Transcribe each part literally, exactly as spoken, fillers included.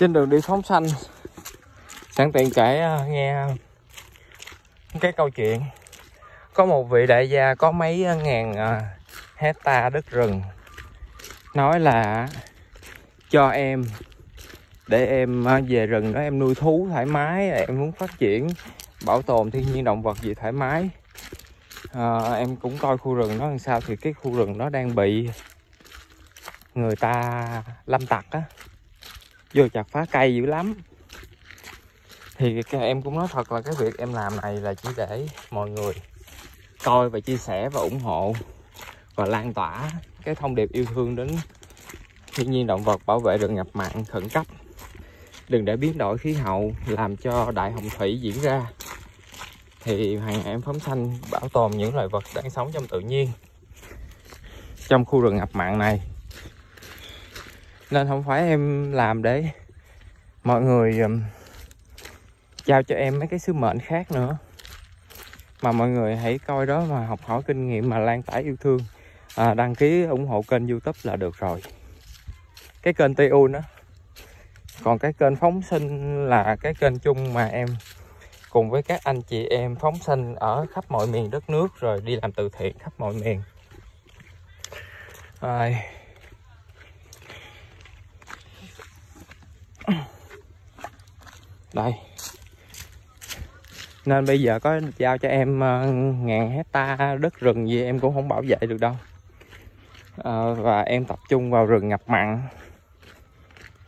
trên đường đi phóng sanh. Sẵn tiện kể nghe cái câu chuyện. Có một vị đại gia có mấy ngàn hecta đất rừng, nói là cho em, để em về rừng đó em nuôi thú thoải mái, em muốn phát triển bảo tồn thiên nhiên động vật gì thoải mái. À, em cũng coi khu rừng đó làm sao, thì cái khu rừng đó đang bị người ta lâm tặc á, vô chặt phá cây dữ lắm. Thì em cũng nói thật là cái việc em làm này là chỉ để mọi người coi và chia sẻ và ủng hộ và lan tỏa cái thông điệp yêu thương đến thiên nhiên động vật, bảo vệ rừng ngập mặn khẩn cấp, đừng để biến đổi khí hậu làm cho đại hồng thủy diễn ra. Thì hàng ngày em phóng sanh bảo tồn những loài vật đang sống trong tự nhiên trong khu rừng ngập mặn này, nên không phải em làm để mọi người trao cho em mấy cái sứ mệnh khác nữa, mà mọi người hãy coi đó mà học hỏi kinh nghiệm mà lan tỏa yêu thương. À, đăng ký ủng hộ kênh YouTube là được rồi, cái kênh Tiun đó. Còn cái kênh phóng sinh là cái kênh chung mà em cùng với các anh chị em phóng sinh ở khắp mọi miền đất nước, rồi đi làm từ thiện khắp mọi miền. À, đây, nên bây giờ có giao cho em uh, ngàn hecta đất rừng gì em cũng không bảo vệ được đâu. Uh, và em tập trung vào rừng ngập mặn,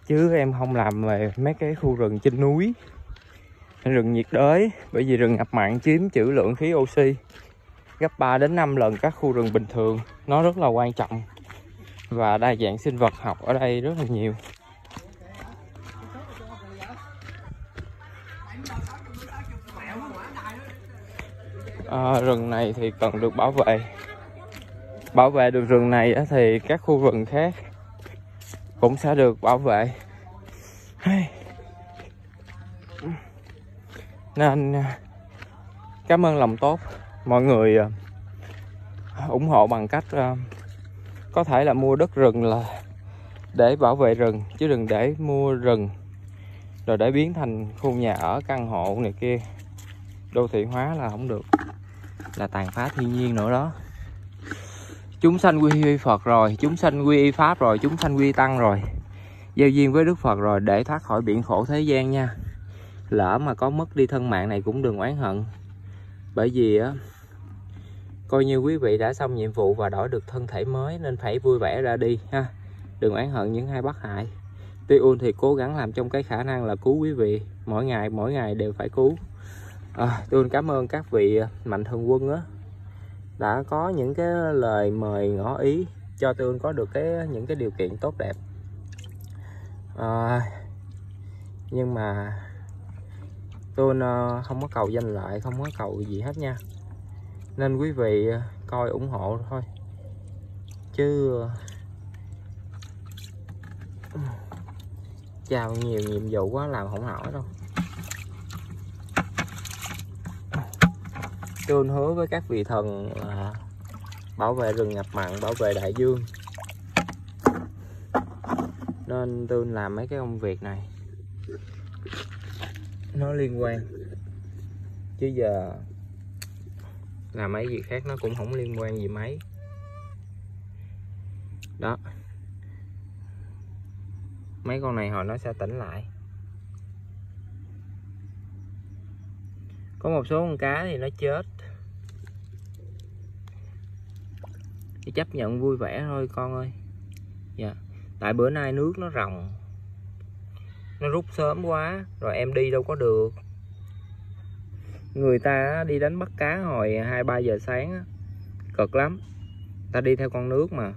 chứ em không làm về mấy cái khu rừng trên núi, rừng nhiệt đới. Bởi vì rừng ngập mặn chiếm trữ lượng khí oxy gấp ba đến năm lần các khu rừng bình thường. Nó rất là quan trọng và đa dạng sinh vật học ở đây rất là nhiều. À, rừng này thì cần được bảo vệ. Bảo vệ được rừng này thì các khu rừng khác cũng sẽ được bảo vệ. Nên cảm ơn lòng tốt mọi người ủng hộ bằng cách có thể là mua đất rừng là để bảo vệ rừng, chứ đừng để mua rừng rồi để biến thành khu nhà ở căn hộ này kia. Đô thị hóa là không được, là tàn phá thiên nhiên nữa đó. Chúng sanh quy y Phật rồi, chúng sanh quy y Pháp rồi, chúng sanh quy y Tăng rồi, giao duyên với Đức Phật rồi, để thoát khỏi biển khổ thế gian nha. Lỡ mà có mất đi thân mạng này cũng đừng oán hận, bởi vì á, coi như quý vị đã xong nhiệm vụ và đổi được thân thể mới, nên phải vui vẻ ra đi ha. Đừng oán hận những ai bất hại. Tiun thì cố gắng làm trong cái khả năng là cứu quý vị, mỗi ngày mỗi ngày đều phải cứu. À, tôi cảm ơn các vị mạnh thường quân á, đã có những cái lời mời ngỏ ý cho tôi có được cái những cái điều kiện tốt đẹp. À, nhưng mà tôi không có cầu danh lợi, không có cầu gì hết nha, nên quý vị coi ủng hộ thôi, chứ chào nhiều nhiệm vụ quá làm không nổi đâu. Tiun hứa với các vị thần là bảo vệ rừng ngập mặn, bảo vệ đại dương, nên Tiun làm mấy cái công việc này nó liên quan, chứ giờ làm mấy việc khác nó cũng không liên quan gì mấy đó. Mấy con này hồi nó sẽ tỉnh lại. Có một số con cá thì nó chết, thì chấp nhận vui vẻ thôi con ơi. Dạ. Tại bữa nay nước nó ròng, nó rút sớm quá, rồi em đi đâu có được. Người ta đi đánh bắt cá hồi hai ba giờ sáng cực lắm, ta đi theo con nước mà,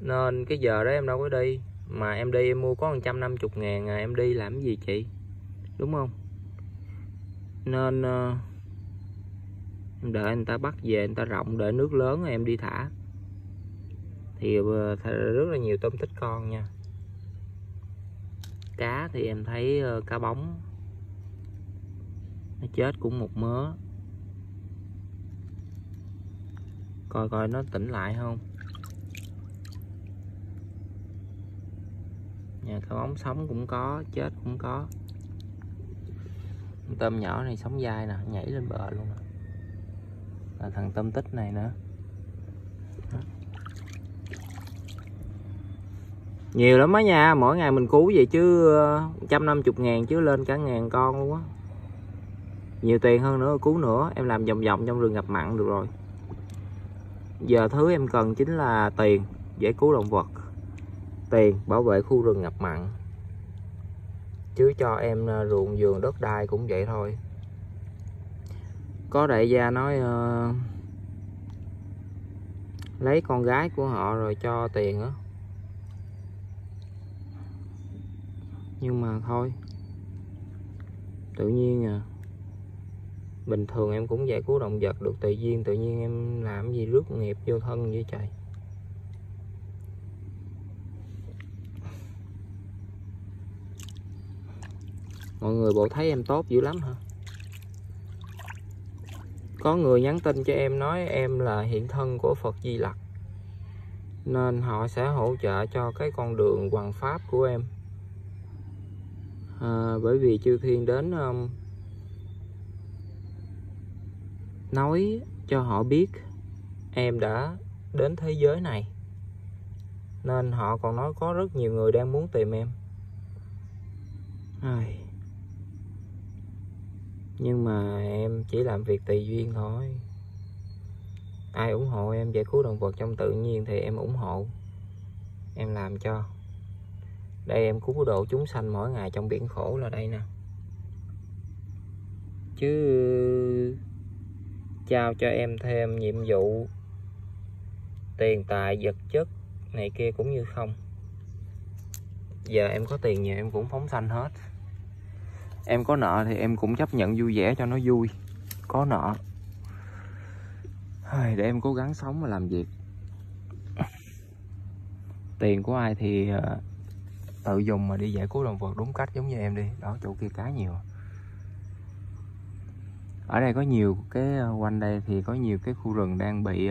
nên cái giờ đó em đâu có đi. Mà em đi em mua có một trăm năm mươi ngàn à, em đi làm gì chị, đúng không? Nên uh, em đợi người ta bắt về, người ta rộng, đợi nước lớn em đi thả. Thì uh, rất là nhiều tôm tích con nha. Cá thì em thấy uh, cá bóng nó chết cũng một mớ. Coi coi nó tỉnh lại không. Nhà cá móng sống cũng có, chết cũng có. Tôm nhỏ này sống dai nè, nhảy lên bờ luôn nè. Là thằng tôm tích này nữa. Nhiều lắm á nha, mỗi ngày mình cứu vậy chứ một trăm năm mươi ngàn chứ lên cả ngàn con luôn á. Nhiều tiền hơn nữa, cứu nữa. Em làm vòng vòng trong rừng ngập mặn được rồi. Giờ thứ em cần chính là tiền để cứu động vật, tiền bảo vệ khu rừng ngập mặn. Chứ cho em ruộng vườn đất đai cũng vậy thôi. Có đại gia nói uh, lấy con gái của họ rồi cho tiền đó. Nhưng mà thôi, tự nhiên à. Bình thường em cũng giải cứu động vật được tự nhiên. Tự nhiên em làm gì rước nghiệp vô thân với trời. Mọi người bộ thấy em tốt dữ lắm hả? Có người nhắn tin cho em nói em là hiện thân của Phật Di Lặc, nên họ sẽ hỗ trợ cho cái con đường hoằng pháp của em. À, bởi vì chư thiên đến um, nói cho họ biết em đã đến thế giới này, nên họ còn nói có rất nhiều người đang muốn tìm em. Ai... Nhưng mà em chỉ làm việc tùy duyên thôi. Ai ủng hộ em giải cứu động vật trong tự nhiên thì em ủng hộ, em làm cho. Đây em cứu độ chúng sanh mỗi ngày trong biển khổ là đây nè. Chứ trao cho em thêm nhiệm vụ tiền tài vật chất này kia cũng như không. Giờ em có tiền nhiều em cũng phóng sanh hết. Em có nợ thì em cũng chấp nhận vui vẻ cho nó vui. Có nợ để em cố gắng sống và làm việc. Tiền của ai thì tự dùng mà đi giải cứu động vật đúng cách, giống như em đi. Đó, chỗ kia cá nhiều. Ở đây có nhiều cái, quanh đây thì có nhiều cái khu rừng đang bị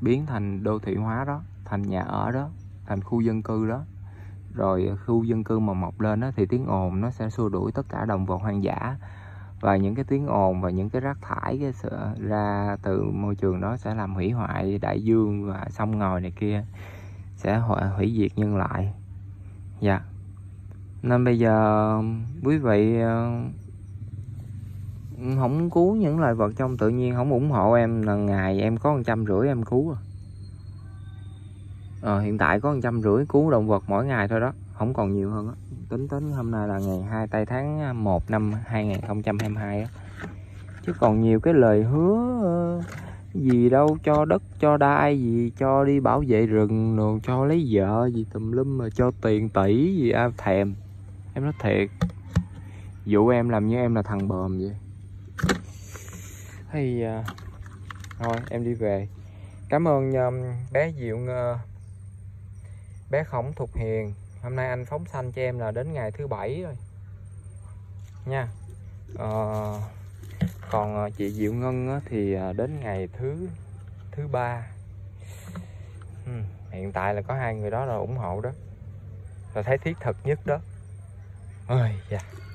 biến thành đô thị hóa đó, thành nhà ở đó, thành khu dân cư đó. Rồi khu dân cư mà mọc lên đó, thì tiếng ồn nó sẽ xua đuổi tất cả động vật hoang dã. Và những cái tiếng ồn và những cái rác thải cái sự ra từ môi trường đó sẽ làm hủy hoại đại dương và sông ngòi này kia, sẽ hủy diệt nhân loại. Dạ. Nên bây giờ quý vị không cứu những loài vật trong tự nhiên, không ủng hộ em, lần ngày em có một trăm rưỡi em cứu à. Ờ, hiện tại có một trăm rưỡi cứu động vật mỗi ngày thôi đó, không còn nhiều hơn đó. Tính tính hôm nay là ngày hai tây tháng một năm hai nghìn không trăm hai mươi hai đó. Chứ còn nhiều cái lời hứa gì đâu, cho đất, cho đai gì, cho đi bảo vệ rừng, rồi cho lấy vợ gì tùm lum, mà cho tiền tỷ gì à, thèm. Em nói thiệt, vụ em làm như em là thằng bờm vậy. Hay à, thôi em đi về. Cảm ơn uh, bé Diệu uh, bé Khổng Thục Hiền. Hôm nay anh phóng sanh cho em là đến ngày thứ bảy rồi nha. Uh, còn uh, chị Diệu Ngân uh, thì uh, đến ngày thứ thứ ba. Hmm, hiện tại là có hai người đó là ủng hộ đó, là thấy thiết thực nhất đó. Ôi, dạ.